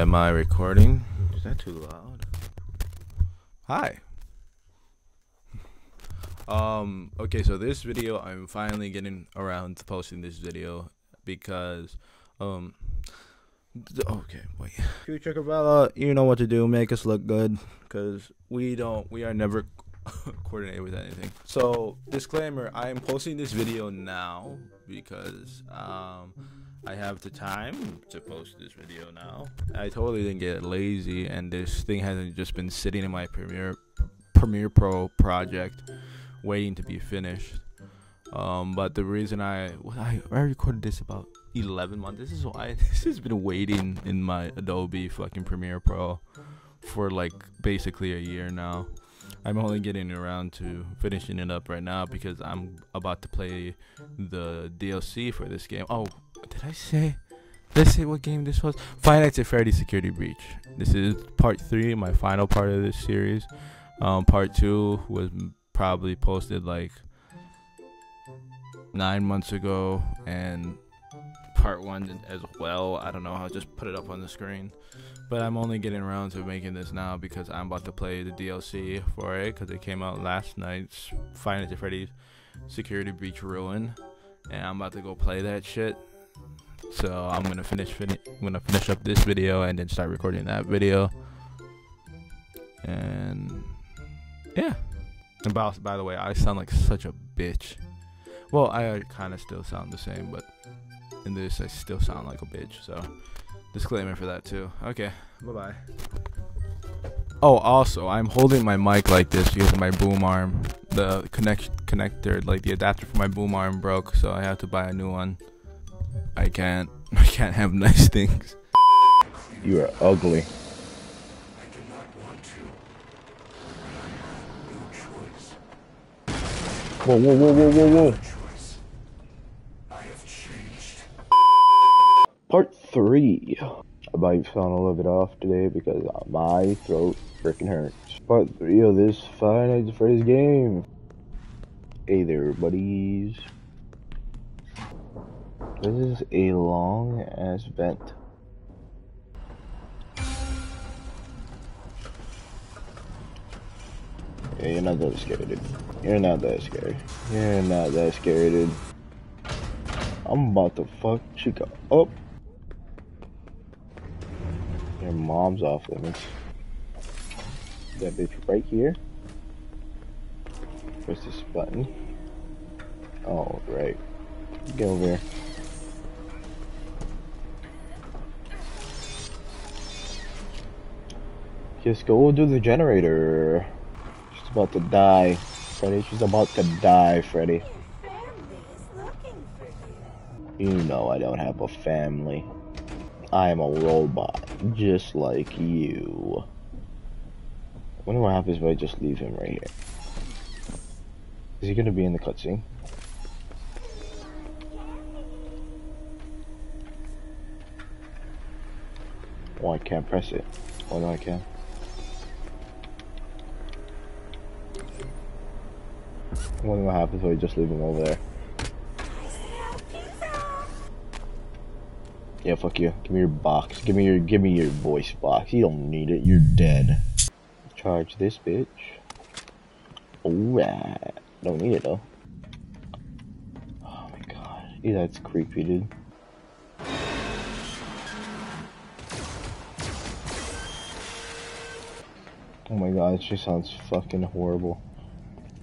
Am I recording? Is that too loud? Hi. Okay, so this video, I'm finally getting around to posting this video because, okay, wait. Chukawela, you know what to do. Make us look good, because we are never coordinated with anything. So, disclaimer, I am posting this video now because, I have the time to post this video now. I totally didn't get lazy, and this thing hasn't just been sitting in my Premiere Pro project waiting to be finished. But the reason I recorded this about 11 months. This is why this has been waiting in my Adobe fucking Premiere Pro for like basically a year now. I'm only getting around to finishing it up right now because I'm about to play the DLC for this game. Oh, did I say what game this was? Five Nights at Freddy's Security Breach. This is part 3, my final part of this series. Part 2 was probably posted like 9 months ago, and part 1 as well. I don't know, I'll just put it up on the screen. But I'm only getting around to making this now because I'm about to play the DLC for it, because it came out last night's Five Nights at Freddy's Security Breach Ruin, and I'm about to go play that shit. So I'm gonna finish up this video and then start recording that video. And yeah. And by the way, I sound like such a bitch. Well, I kind of still sound the same, but in this I still sound like a bitch. So disclaimer for that too. Okay, bye bye. Oh, also, I'm holding my mic like this because my boom arm, the connector, like the adapter for my boom arm broke, so I have to buy a new one. I can't have nice things. You are ugly. I did not want to. I have no choice. Whoa, whoa, whoa, whoa, whoa, whoa. I have changed. Part 3. I might sound a little bit off today because my throat freaking hurts. Part 3 of this Five Nights at Freddy's game. Hey there, buddies. This is a long ass vent. Yeah, you're not that scary, dude. You're not that scary. You're not that scary, dude. I'm about to fuck Chica up. Your mom's off limits. That bitch right here. Press this button. Oh, right. Get over here. Just go do the generator. She's about to die, Freddy. She's about to die, Freddy. Your family is looking for you. You know I don't have a family. I am a robot, just like you. I wonder what happens if I just leave him right here. Is he gonna be in the cutscene? Oh, I can't press it. Oh, no, I can. I wonder what happens if I just leave him over there. Yeah, fuck you. Give me your box. Give me your voice box. You don't need it. You're dead. Charge this bitch. Alright. Don't need it though. Oh my god. Yeah, that's creepy, dude. Oh my god, she sounds fucking horrible.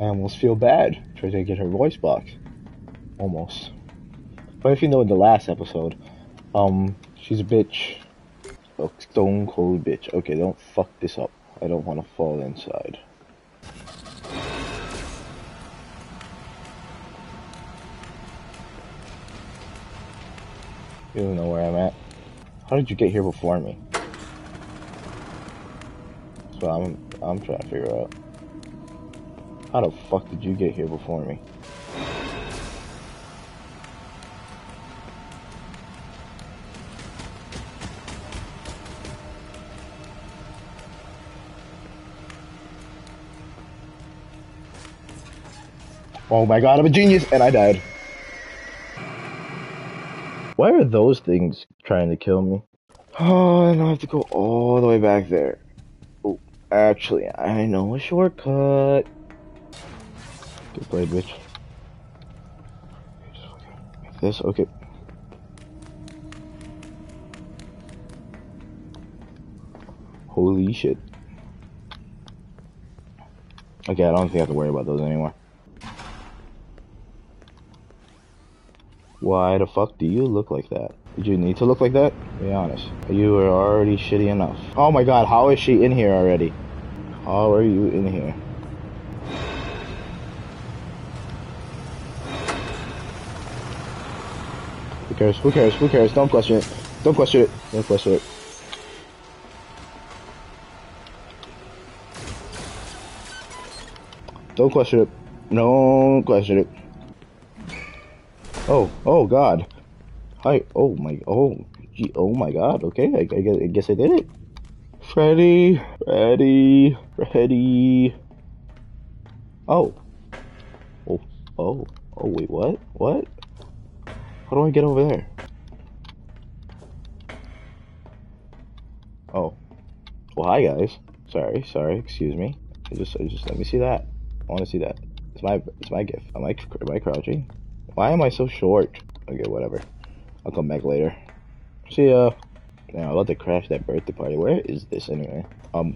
I almost feel bad. Try to get her voice box. Almost. But if you know in the last episode, she's a bitch. A stone cold bitch. Okay, don't fuck this up. I don't want to fall inside. You don't know where I'm at. How did you get here before me? But I'm trying to figure out. How the fuck did you get here before me? Oh my god, I'm a genius, and I died. Why are those things trying to kill me? Oh, and I have to go all the way back there. Oh, actually, I know a shortcut. Good play, bitch. This, okay. Holy shit. Okay, I don't think I have to worry about those anymore. Why the fuck do you look like that? Did you need to look like that? Be honest. You were already shitty enough. Oh my god, how is she in here already? How are you in here? Who cares? Who cares? Who cares? Don't question it. Don't question it. Don't question it. Don't question it. Don't question it. Oh, oh god. Hi, oh my, oh, gee, oh my god, okay, I guess I did it. Freddy, Freddy, Freddy. Oh. Oh, oh, oh, wait, what? What? How do I get over there? Oh. Well, hi guys. Sorry, sorry, excuse me. I just let me see that. I wanna see that. It's my gift. Am I crouching? Why am I so short? Okay, whatever. I'll come back later. See ya. Now, I'm about to crash that birthday party. Where is this anyway?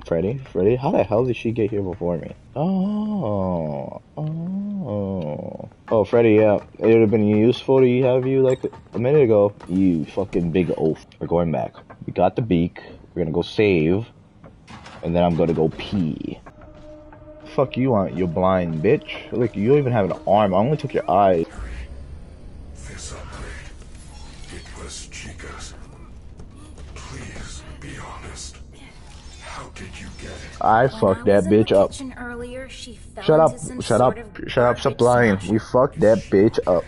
Freddy? Freddy? How the hell did she get here before me? Oh. Oh. Oh, Freddy, yeah. It would have been useful to have you, like, a minute ago. You fucking big oaf. We're going back. We got the beak. We're gonna go save. And then I'm gonna go pee. Fuck you on, you blind bitch. Look, you don't even have an arm. I only took your eyes. I fucked that bitch up. Shut up, shut up, shut up, stop lying. We fucked that bitch up.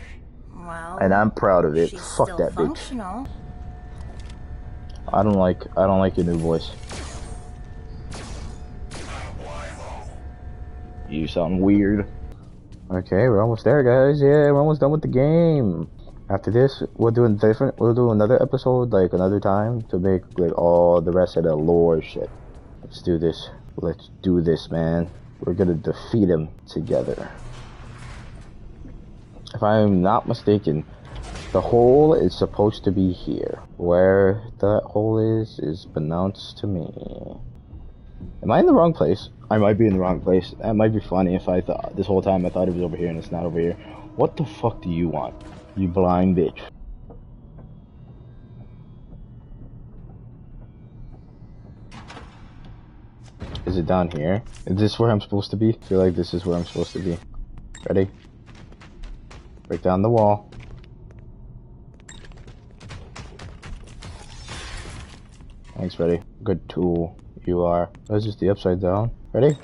And I'm proud of it. Fuck that bitch. I don't like your new voice. You sound weird. Okay, we're almost there, guys. Yeah, we're almost done with the game. After this, we'll do another episode, like another time, to make like all the rest of the lore shit. Let's do this. Let's do this, man. We're gonna defeat him together. If I am not mistaken, the hole is supposed to be here. Where that hole is pronounced to me. Am I in the wrong place? I might be in the wrong place. That might be funny if I thought this whole time I thought it was over here and it's not over here. What the fuck do you want? You blind bitch. Is it down here? Is this where I'm supposed to be? I feel like this is where I'm supposed to be. Ready? Break down the wall. Thanks, Freddy. Good tool you are. Oh, is this the upside down? Ready?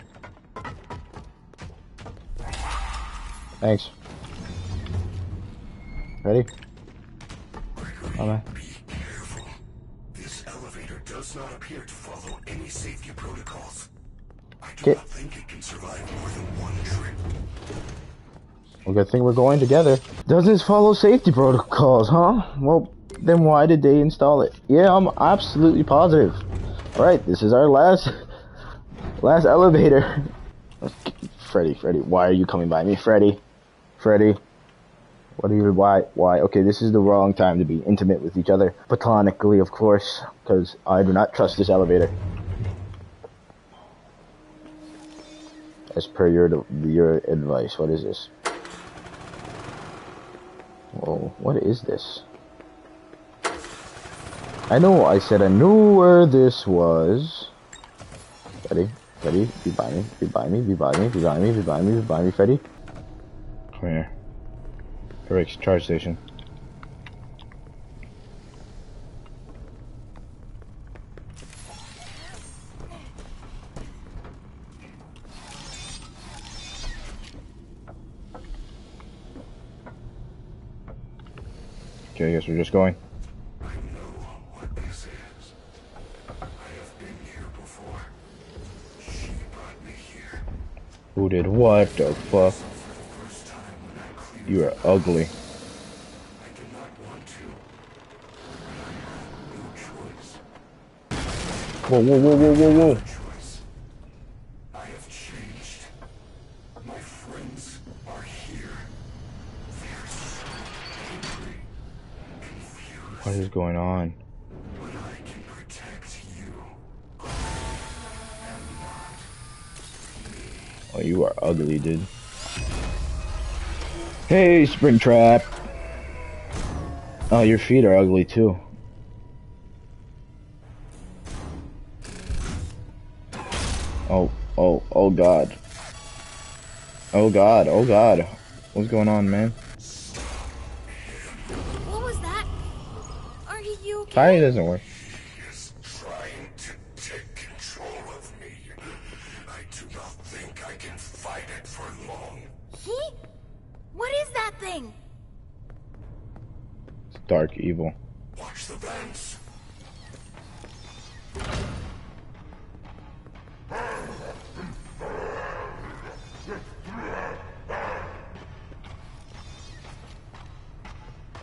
Thanks. Ready? Oh, man. Does not appear to follow any safety protocols. I do not think it can survive more than one trip. Well, good thing we're going together. Does this follow safety protocols, huh? Well, then why did they install it? Yeah, I'm absolutely positive. Alright, this is our last elevator. Freddy, Freddy, why are you coming by me? Freddy, Freddy. What do you, why? Okay, this is the wrong time to be intimate with each other. Platonically, of course, because I do not trust this elevator. As per your advice, what is this? Whoa, what is this? I know, I said I knew where this was. Freddy, Freddy, be by me, be by me, be by me, be by me, be by me, be by me, Freddy. Come here. Correct, charge station. Okay, I guess we're just going. I know what this is. I have been here before. She brought me here. Who did what the fuck? You are ugly. I did not want to. I had no choice. Whoa, whoa, whoa, whoa, whoa, whoa. I have changed. My friends are here. They're so angry, confused. What is going on? But I can protect you. And not me. Oh, you are ugly, dude. Hey, Springtrap. Oh, your feet are ugly too. Oh, oh, oh God. Oh God, oh God. What's going on, man? What was that? Are you okay? Tie doesn't work. He is trying to take control of me. I do not think I can fight it for long. He? What is that thing? It's dark evil. Watch the vents.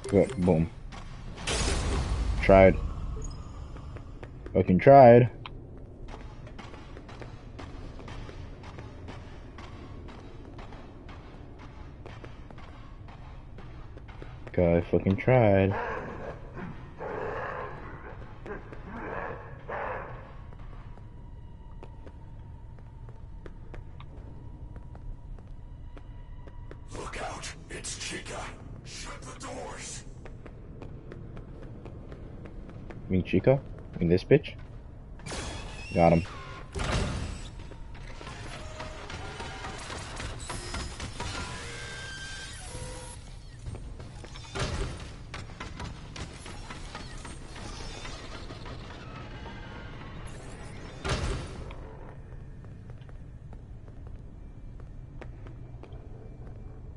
Good, boom. Tried. Fucking tried. God, fucking tried. Chica, in this bitch, got him.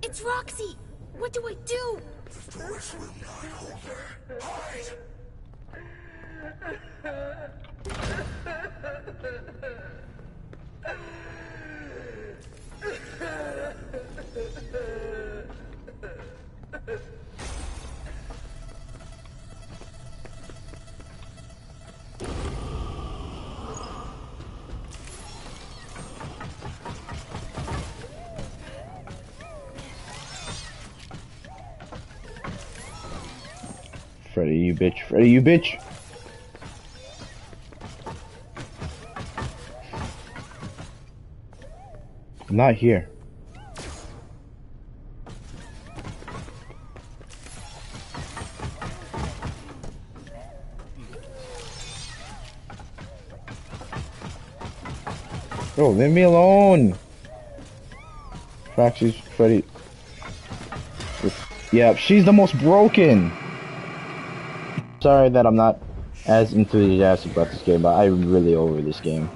It's Roxy. What do I do? The doors will not hold her. Hide. Freddy, you bitch. Freddy, you bitch. I'm not here. Bro, leave me alone. Roxy's Freddy. Yeah, she's the most broken. Sorry that I'm not as enthusiastic about this game, but I'm really over this game.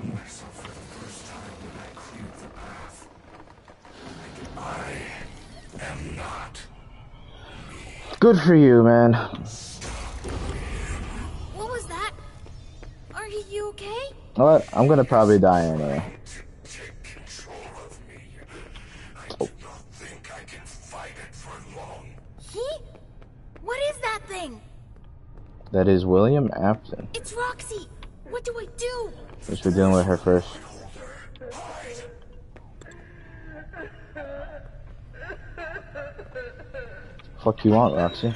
Good for you, man. What was that? Are you okay? What? I'm gonna probably die anyway. Take control of me. I do not think I can fight it for long. He? What is that thing? That is William Afton. It's Roxy. What do I do? First, we're dealing with her first. Fuck you want, Roxy?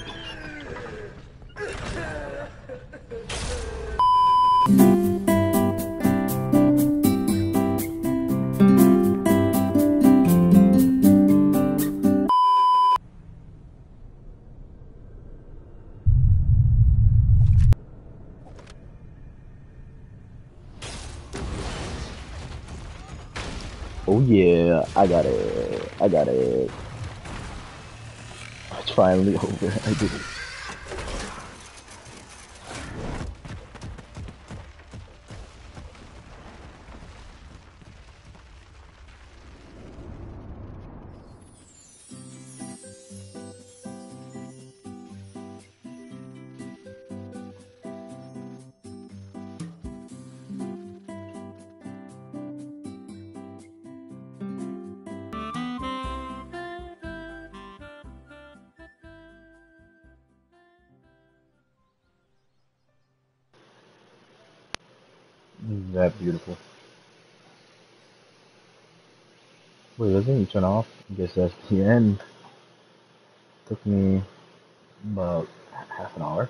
Oh yeah, I got it. I got it. Finally over. I did it. Isn't that beautiful? Wait, doesn't it turn off? I guess that's the end. Took me about half an hour.